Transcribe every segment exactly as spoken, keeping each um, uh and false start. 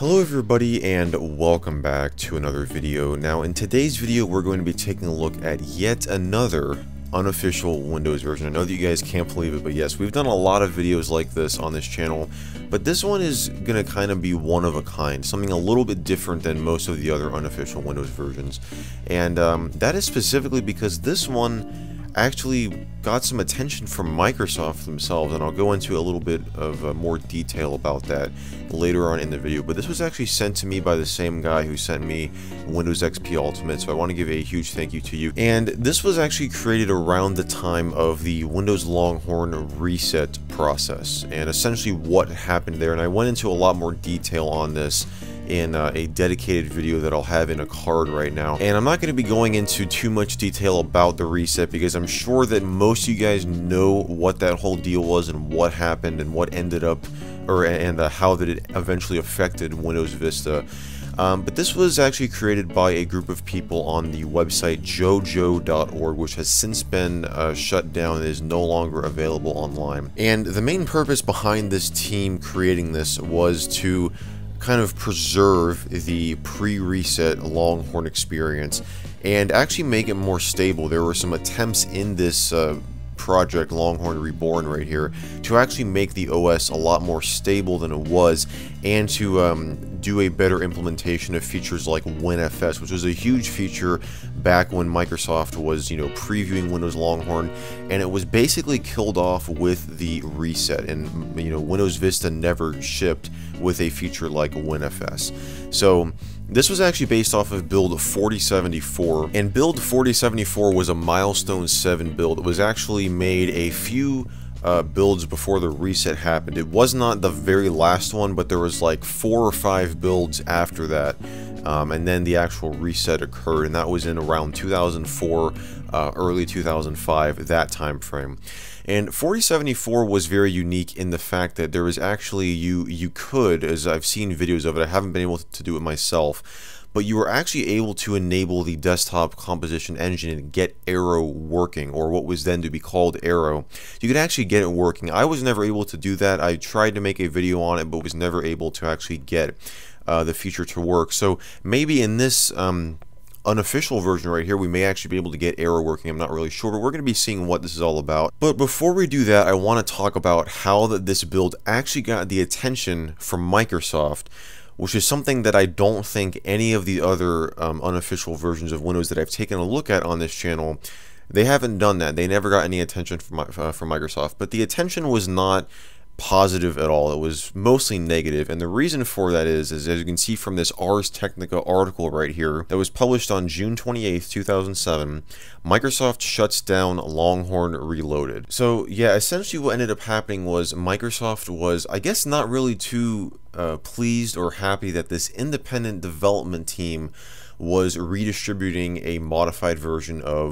Hello everybody and welcome back to another video. Now in today's video we're going to be taking a look at yet another unofficial Windows version. I know that you guys can't believe it, but yes, we've done a lot of videos like this on this channel, but this one is gonna kind of be one of a kind, something a little bit different than most of the other unofficial Windows versions. And um, that is specifically because this one actually got some attention from Microsoft themselves, and I'll go into a little bit of uh, more detail about that later on in the video. But this was actually sent to me by the same guy who sent me Windows X P Ultimate, so I want to give a huge thank you to you. And this was actually created around the time of the Windows Longhorn reset process, and essentially what happened there, and I went into a lot more detail on this in uh, a dedicated video that I'll have in a card right now. And I'm not going to be going into too much detail about the reset because I'm sure that most Most of you guys know what that whole deal was and what happened and what ended up, or and uh, how that it eventually affected Windows Vista. Um, but this was actually created by a group of people on the website jojo dot org, which has since been uh, shut down and is no longer available online. And the main purpose behind this team creating this was to kind of preserve the pre-reset Longhorn experience and actually make it more stable. There were some attempts in this uh, project, Longhorn Reborn right here, to actually make the O S a lot more stable than it was, and to um, do a better implementation of features like WinFS, which was a huge feature back when Microsoft was, you know, previewing Windows Longhorn, and it was basically killed off with the reset. And, you know, Windows Vista never shipped with a feature like WinFS. So this was actually based off of Build forty seventy-four, and Build forty seventy-four was a milestone seven build. It was actually made a few Uh, builds before the reset happened. It was not the very last one, but there was like four or five builds after that, um, and then the actual reset occurred, and that was in around two thousand four, uh, early two thousand five, that time frame. And forty seventy-four was very unique in the fact that there was actually, you you could, as I've seen videos of it, I haven't been able to do it myself, but you were actually able to enable the desktop composition engine and get Aero working, or what was then to be called Aero. You could actually get it working. I was never able to do that. I tried to make a video on it, but was never able to actually get uh, the feature to work. So maybe in this um, unofficial version right here, we may actually be able to get Aero working. I'm not really sure, but we're going to be seeing what this is all about. But before we do that, I want to talk about how that this build actually got the attention from Microsoft, which is something that I don't think any of the other um, unofficial versions of Windows that I've taken a look at on this channel, they haven't done that. They never got any attention from, uh, from Microsoft. But the attention was not positive at all. It was mostly negative. And the reason for that is, is as you can see from this Ars Technica article right here that was published on June twenty-eighth two thousand seven, Microsoft shuts down Longhorn Reloaded. So yeah, essentially what ended up happening was Microsoft was, I guess, not really too Uh, pleased or happy that this independent development team was redistributing a modified version of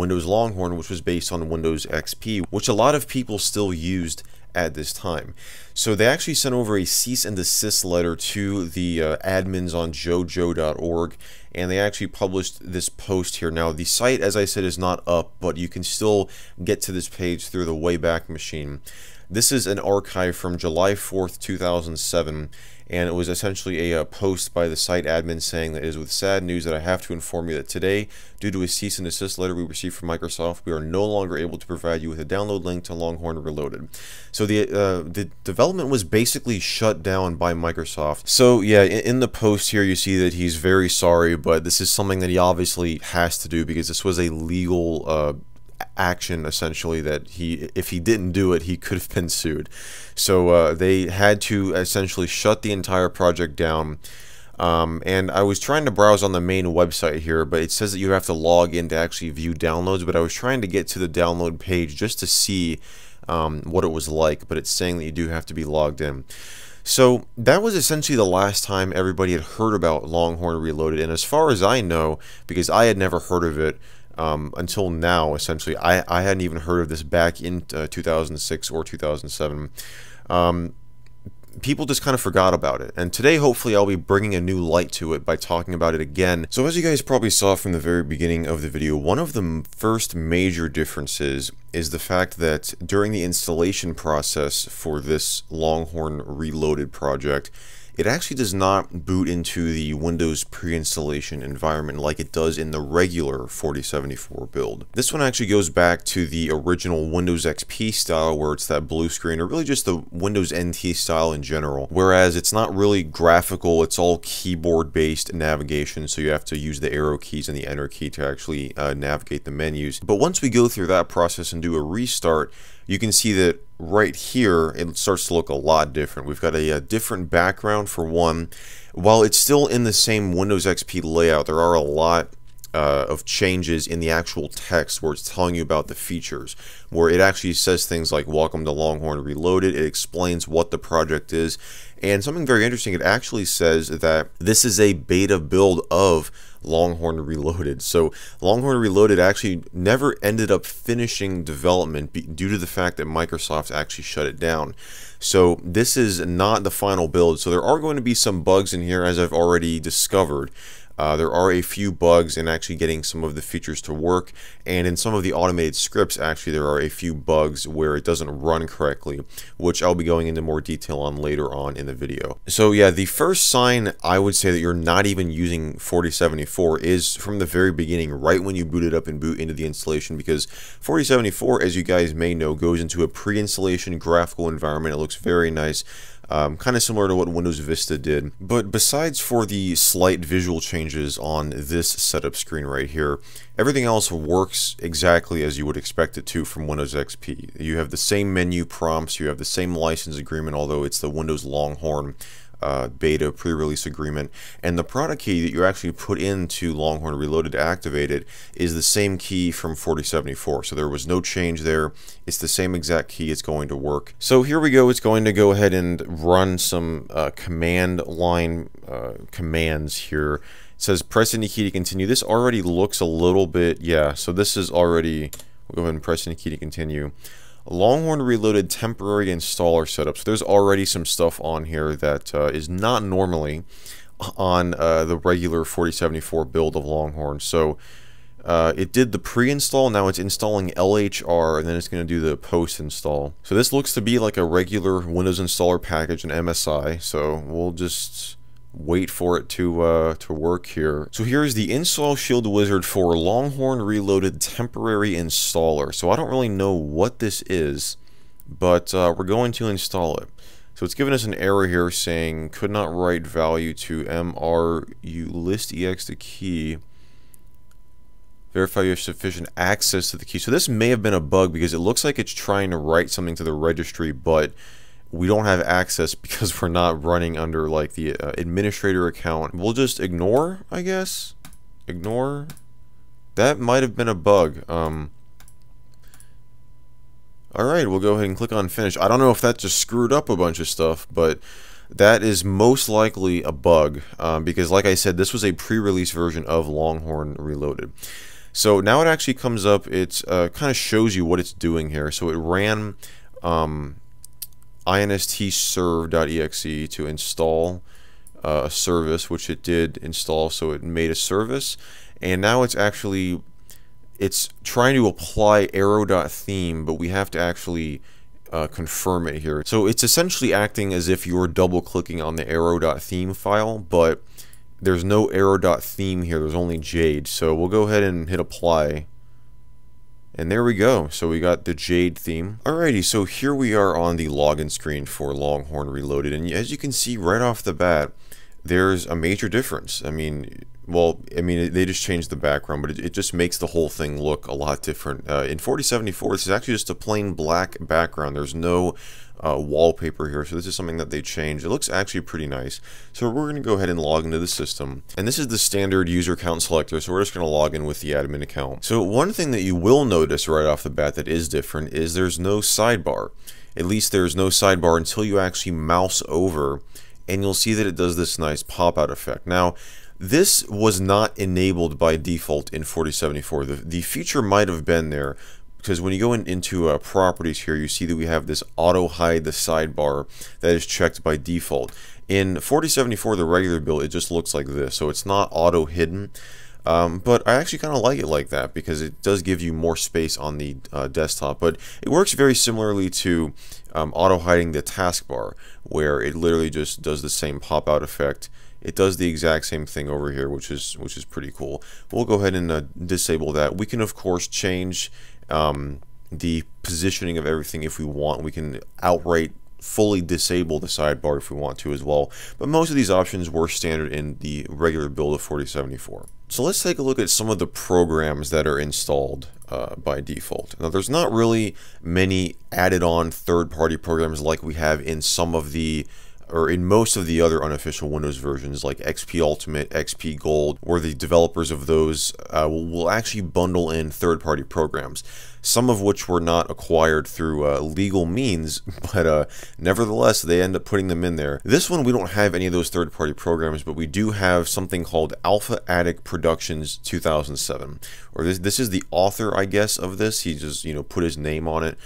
Windows Longhorn, which was based on Windows X P, which a lot of people still used at this time. So they actually sent over a cease and desist letter to the uh, admins on jojo dot org, and they actually published this post here. Now the site, as I said, is not up, but you can still get to this page through the Wayback Machine. This is an archive from July fourth two thousand seven, and it was essentially a, a post by the site admin saying that it is with sad news that I have to inform you that today, due to a cease and desist letter we received from Microsoft, we are no longer able to provide you with a download link to Longhorn Reloaded. So the, uh, the development was basically shut down by Microsoft. So yeah, in, in the post here you see that he's very sorry, but this is something that he obviously has to do because this was a legal uh, action, essentially, that he, if he didn't do it, he could have been sued. So uh, they had to essentially shut the entire project down. Um, and I was trying to browse on the main website here, but it says that you have to log in to actually view downloads, but I was trying to get to the download page just to see um, what it was like, but it's saying that you do have to be logged in. So that was essentially the last time everybody had heard about Longhorn Reloaded, and as far as I know, because I had never heard of it, Um, until now, essentially, I, I hadn't even heard of this back in uh, two thousand six or two thousand seven. Um, people just kind of forgot about it, and today hopefully I'll be bringing a new light to it by talking about it again. So as you guys probably saw from the very beginning of the video, one of the first major differences is the fact that during the installation process for this Longhorn Reloaded project, it actually does not boot into the Windows pre-installation environment like it does in the regular forty seventy-four build. This one actually goes back to the original Windows X P style, where it's that blue screen, or really just the Windows N T style in general, whereas it's not really graphical, it's all keyboard based navigation, so you have to use the arrow keys and the enter key to actually uh, navigate the menus. But once we go through that process and do a restart, you can see that right here it starts to look a lot different. We've got a, a different background for one. While it's still in the same Windows X P layout, there are a lot Uh, of changes in the actual text where it's telling you about the features, where it actually says things like welcome to Longhorn Reloaded. It explains what the project is, and something very interesting, it actually says that this is a beta build of Longhorn Reloaded. So Longhorn Reloaded actually never ended up finishing development due to the fact that Microsoft actually shut it down. So this is not the final build, so there are going to be some bugs in here, as I've already discovered. Uh, there are a few bugs in actually getting some of the features to work, and in some of the automated scripts actually there are a few bugs where it doesn't run correctly, which I'll be going into more detail on later on in the video. So yeah, the first sign I would say that you're not even using forty seventy-four is from the very beginning, right when you boot it up and boot into the installation, because forty seventy-four, as you guys may know, goes into a pre-installation graphical environment. It looks very nice. Um, kind of similar to what Windows Vista did. But besides for the slight visual changes on this setup screen right here, everything else works exactly as you would expect it to from Windows X P. You have the same menu prompts, you have the same license agreement, although it's the Windows Longhorn Uh, beta pre-release agreement, and the product key that you actually put into Longhorn Reloaded to activate it is the same key from forty seventy-four, so there was no change there. It's the same exact key, it's going to work. So here we go, it's going to go ahead and run some uh, command line uh, commands here. It says press any key to continue. This already looks a little bit, yeah, so this is already, we'll go ahead and press any key to continue. Longhorn Reloaded temporary installer setup. So there's already some stuff on here that uh, is not normally on uh, the regular forty seventy-four build of Longhorn. So uh, it did the pre-install, now it's installing L H R, and then it's going to do the post-install. So this looks to be like a regular Windows installer package, an M S I, so we'll just wait for it to uh, to work here. So here is the install shield wizard for Longhorn Reloaded temporary installer. So I don't really know what this is, but uh, we're going to install it. So it's given us an error here saying could not write value to M R U list E X the key. Verify you have sufficient access to the key. So this may have been a bug because it looks like it's trying to write something to the registry, but we don't have access because we're not running under like the uh, administrator account. We'll just ignore, I guess. Ignore. That might have been a bug. Um, Alright, we'll go ahead and click on finish. I don't know if that just screwed up a bunch of stuff, but that is most likely a bug. Um, because like I said, this was a pre-release version of Longhorn Reloaded. So now it actually comes up, it uh, kind of shows you what it's doing here. So it ran Um, instserve.exe to install uh, a service, which it did install, so it made a service, and now it's actually it's trying to apply Aero.theme, but we have to actually uh, confirm it here. So it's essentially acting as if you're double clicking on the Aero.theme file, but there's no Aero.theme here, there's only Jade. So we'll go ahead and hit apply. And there we go, so we got the Jade theme. Alrighty, so here we are on the login screen for Longhorn Reloaded, and as you can see right off the bat, there's a major difference. I mean, well, I mean, they just changed the background, but it, it just makes the whole thing look a lot different. Uh, in forty seventy-four, this is actually just a plain black background. There's no uh, wallpaper here, so this is something that they changed. It looks actually pretty nice. So we're going to go ahead and log into the system. And this is the standard user account selector, so we're just going to log in with the admin account. So one thing that you will notice right off the bat that is different is there's no sidebar. At least there's no sidebar until you actually mouse over, and you'll see that it does this nice pop-out effect. Now, this was not enabled by default in forty seventy-four. The, the feature might have been there, because when you go in, into uh, properties here, you see that we have this auto hide the sidebar that is checked by default. In forty seventy-four, the regular build, it just looks like this, so it's not auto hidden. Um, but I actually kind of like it like that because it does give you more space on the uh, desktop. But it works very similarly to um, auto-hiding the taskbar, where it literally just does the same pop-out effect. It does the exact same thing over here, which is which is pretty cool. We'll go ahead and uh, disable that. We can, of course, change um, the positioning of everything if we want. We can outright fully disable the sidebar if we want to as well. But most of these options were standard in the regular build of forty seventy-four. So let's take a look at some of the programs that are installed uh, by default. Now, there's not really many added-on third-party programs like we have in some of the or in most of the other unofficial Windows versions like X P Ultimate, X P Gold, where the developers of those uh, will, will actually bundle in third-party programs, some of which were not acquired through uh, legal means, but uh, nevertheless, they end up putting them in there. This one, we don't have any of those third-party programs, but we do have something called Alpha Attic Productions two thousand seven, or this, this is the author, I guess, of this. He just, you know, put his name on it.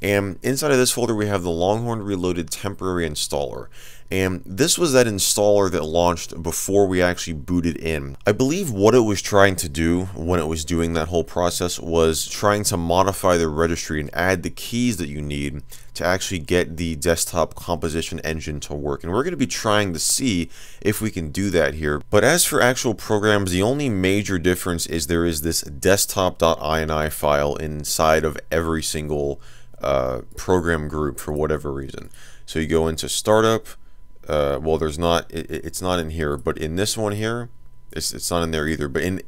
And inside of this folder, we have the Longhorn Reloaded Temporary Installer. And this was that installer that launched before we actually booted in. I believe what it was trying to do when it was doing that whole process was trying to modify the registry and add the keys that you need to actually get the desktop composition engine to work. And we're going to be trying to see if we can do that here. But as for actual programs, the only major difference is there is this desktop.ini file inside of every single Uh, program group for whatever reason. So you go into startup. Uh, well, there's not. It, it's not in here, but in this one here, it's it's not in there either. But in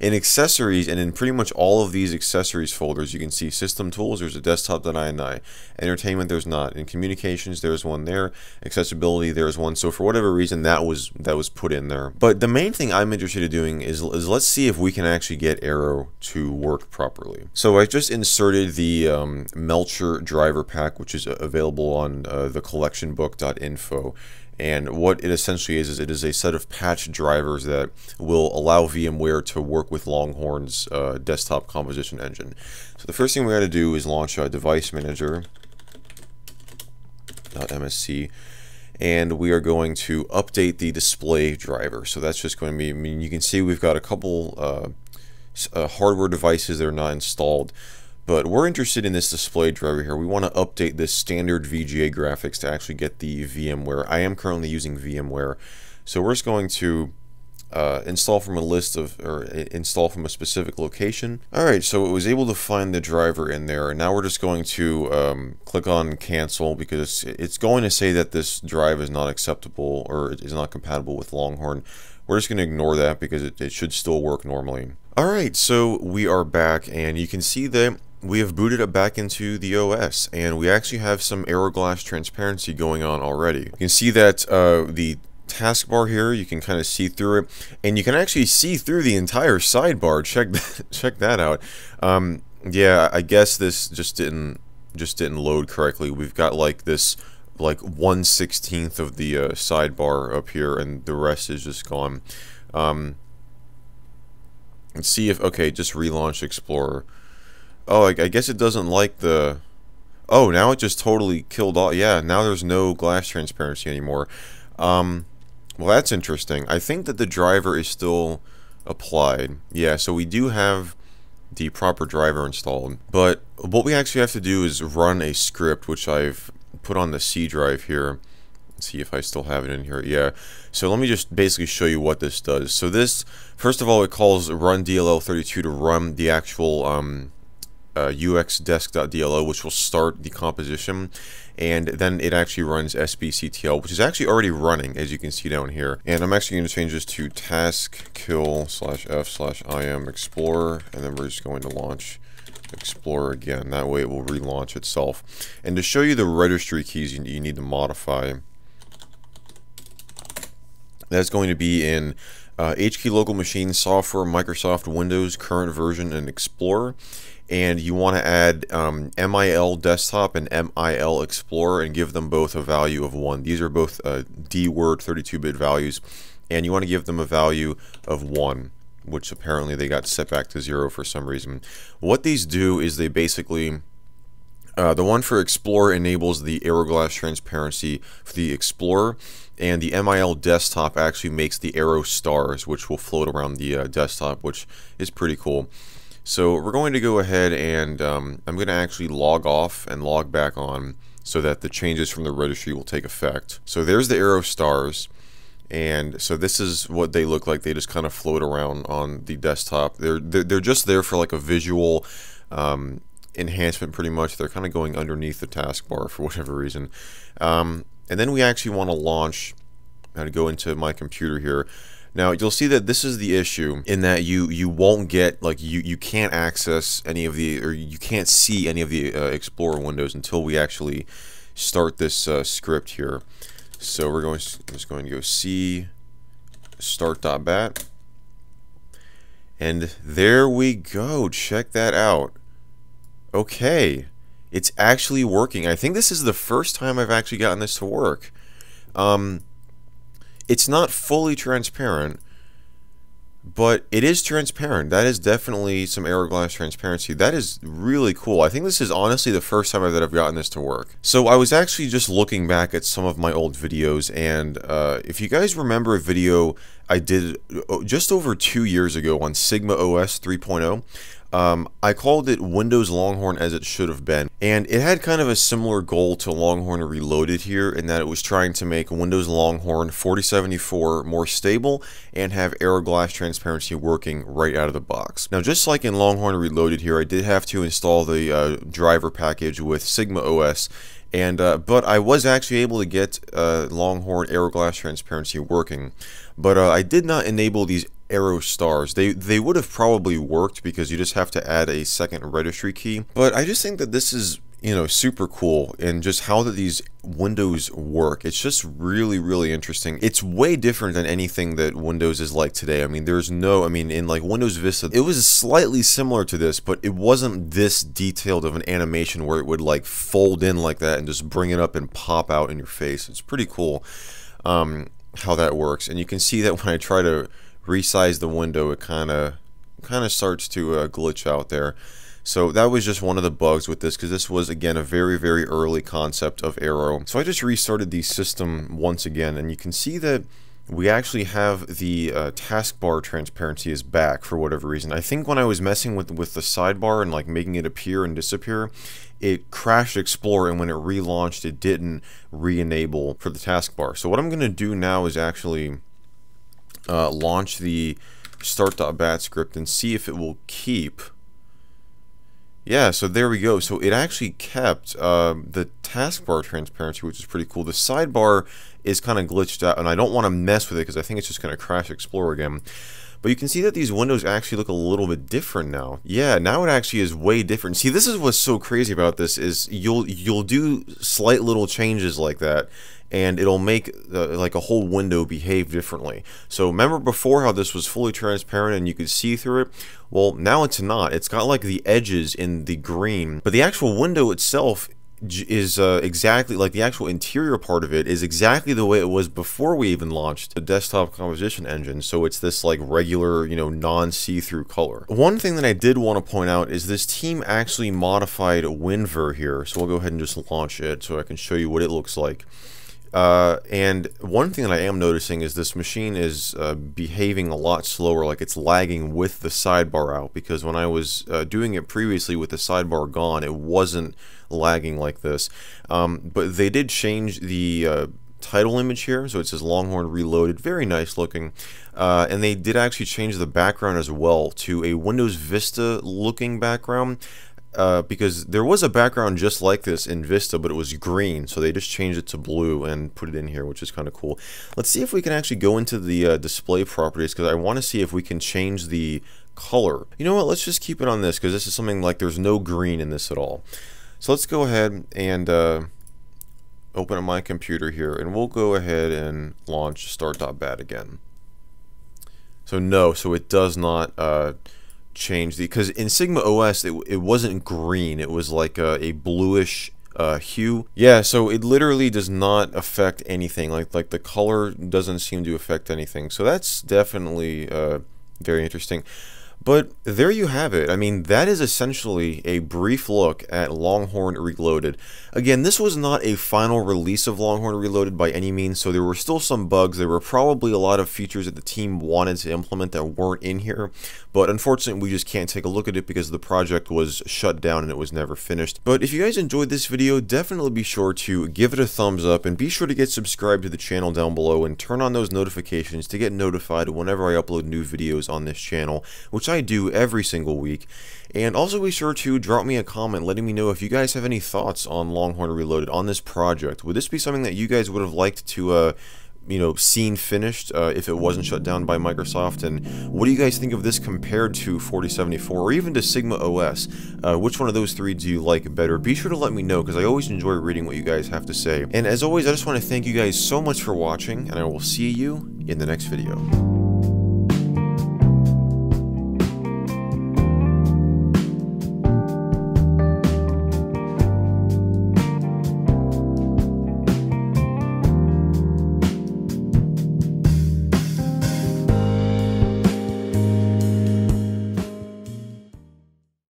in accessories and in pretty much all of these accessories folders, you can see system tools. There's a desktop.ini. Entertainment, there's not. In communications, there's one there. Accessibility, there's one. So for whatever reason, that was that was put in there. But the main thing I'm interested in doing is is let's see if we can actually get Aero to work properly. So I just inserted the um, Melcher driver pack, which is available on uh, the collection book dot info, and what it essentially is is it is a set of patch drivers that will allow VMware to work with Longhorn's uh, desktop composition engine. So the first thing we got to do is launch a device manager .msc, and we are going to update the display driver. So that's just going to be, I mean, you can see we've got a couple uh, Uh, hardware devices that are not installed, but we're interested in this display driver here. We want to update this standard V G A graphics to actually get the VMware. I am currently using VMware, so we're just going to uh, install from a list of or install from a specific location. All right, so it was able to find the driver in there, and now we're just going to um, click on cancel because it's going to say that this drive is not acceptable or is not compatible with Longhorn. We're just going to ignore that because it, it should still work normally. Alright, so we are back, and you can see that we have booted up back into the O S, and we actually have some Aero glass transparency going on already. You can see that uh, the taskbar here, you can kind of see through it, and you can actually see through the entire sidebar. Check that, check that out. Um, yeah, I guess this just didn't just didn't load correctly. We've got like this like one sixteenth of the uh, sidebar up here, and the rest is just gone. Um, Let's see if, okay, just relaunch Explorer. Oh, I, I guess it doesn't like the, oh, now it just totally killed all, yeah, now there's no glass transparency anymore. Um, well, that's interesting. I think that the driver is still applied. Yeah, so we do have the proper driver installed, but what we actually have to do is run a script, which I've put on the C drive here. See if I still have it in here. Yeah, so let me just basically show you what this does. So this, first of all, it calls run D L L thirty-two to run the actual um, uh, u x desk dot d l o, which will start the composition, and then it actually runs s b c t l, which is actually already running, as you can see down here. And I'm actually going to change this to task kill slash f slash im explorer, and then we're just going to launch Explorer again. That way it will relaunch itself. And to show you the registry keys you need to modify, that's going to be in uh, H key local machine software, Microsoft Windows, current version, and Explorer. And you want to add um, M I L Desktop and M I L Explorer and give them both a value of one. These are both uh, D word thirty-two bit values, and you want to give them a value of one, which apparently they got set back to zero for some reason. What these do is they basically Uh, the one for Explorer enables the Aero glass transparency for the Explorer, and the M I L Desktop actually makes the Aero stars, which will float around the uh, desktop, which is pretty cool. So we're going to go ahead and um, I'm going to actually log off and log back on so that the changes from the registry will take effect. So there's the Aero stars, and so this is what they look like. They just kind of float around on the desktop. They're, they're just there for like a visual um, enhancement pretty much. They're kind of going underneath the taskbar for whatever reason. Um, and then we actually want to launch and go into my computer here. Now you'll see that this is the issue in that you you won't get like you you can't access any of the or you can't see any of the uh, Explorer windows until we actually start this uh, script here. So we're going just going to go C start.bat, and there we go. Check that out. Okay, it's actually working. I think this is the first time I've actually gotten this to work. Um, It's not fully transparent, but it is transparent. That is definitely some Aero glass transparency. That is really cool. I think this is honestly the first time that I've gotten this to work. So I was actually just looking back at some of my old videos, and uh, if you guys remember a video I did just over two years ago on Sigma O S three point oh, Um, I called it Windows Longhorn as it should have been, and it had kind of a similar goal to Longhorn Reloaded here in that it was trying to make Windows Longhorn forty seventy-four more stable and have Aero glass transparency working right out of the box. Now just like in Longhorn Reloaded here, I did have to install the uh, driver package with Sigma O S, and uh, but I was actually able to get uh, Longhorn Aero glass transparency working, but uh, I did not enable these Aero stars. They they would have probably worked because you just have to add a second registry key. But I just think that this is, you know, super cool, and just how that these windows work. It's just really, really interesting. It's way different than anything that Windows is like today. I mean, there's no, I mean, in like Windows Vista, it was slightly similar to this, but it wasn't this detailed of an animation where it would like fold in like that and just bring it up and pop out in your face. It's pretty cool um, how that works. And you can see that when I try to resize the window, it kind of kind of starts to uh, glitch out there. So that was just one of the bugs with this, because this was again a very very early concept of Aero. So I just restarted the system once again, and you can see that we actually have the uh, taskbar transparency is back for whatever reason. I think when I was messing with with the sidebar and like making it appear and disappear, it crashed Explorer, and when it relaunched it didn't re-enable for the taskbar. So what I'm gonna do now is actually Uh, launch the start.bat script and see if it will keep. Yeah, so there we go. So it actually kept uh, the taskbar transparency, which is pretty cool. The sidebar is kind of glitched out, and I don't want to mess with it because I think it's just going to crash Explorer again. But you can see that these windows actually look a little bit different now. Yeah, now it actually is way different. See, this is what's so crazy about this is you'll you'll do slight little changes like that, and it'll make uh, like a whole window behave differently. So remember before how this was fully transparent and you could see through it? Well, now it's not. It's got like the edges in the green, but the actual window itself is uh, exactly like the actual interior part of it is exactly the way it was before we even launched the desktop composition engine. So it's this like regular, you know, non-see-through color. One thing that I did want to point out is this team actually modified Winver here. So we'll go ahead and just launch it so I can show you what it looks like. Uh, and one thing that I am noticing is this machine is uh, behaving a lot slower, like it's lagging with the sidebar out, because when I was uh, doing it previously with the sidebar gone, it wasn't lagging like this. Um, but they did change the uh, title image here, so it says Longhorn Reloaded, very nice looking. Uh, and they did actually change the background as well to a Windows Vista looking background. Uh, because there was a background just like this in Vista, but it was green, so they just changed it to blue and put it in here, which is kind of cool. Let's see if we can actually go into the uh, display properties, because I want to see if we can change the color. You know what, let's just keep it on this, because this is something like there's no green in this at all. So let's go ahead and uh, open up my computer here, and we'll go ahead and launch start.bat again. So no, so it does not uh, change the, because in Sigma O S it, it wasn't green, it was like a, a bluish uh, hue. Yeah, so it literally does not affect anything, like like the color doesn't seem to affect anything. So that's definitely uh, very interesting. But there you have it. I mean, that is essentially a brief look at Longhorn Reloaded. Again, this was not a final release of Longhorn Reloaded by any means, so there were still some bugs. There were probably a lot of features that the team wanted to implement that weren't in here, but unfortunately we just can't take a look at it because the project was shut down and it was never finished. But if you guys enjoyed this video, definitely be sure to give it a thumbs up and be sure to get subscribed to the channel down below and turn on those notifications to get notified whenever I upload new videos on this channel, which I do every single week. And also be sure to drop me a comment letting me know if you guys have any thoughts on Longhorn Reloaded, on this project. Would this be something that you guys would have liked to uh you know, seen finished uh, if it wasn't shut down by Microsoft? And what do you guys think of this compared to forty seventy-four or even to Sigma O S? Uh, which one of those three do you like better? Be sure to let me know because I always enjoy reading what you guys have to say. And as always, I just want to thank you guys so much for watching, and I will see you in the next video.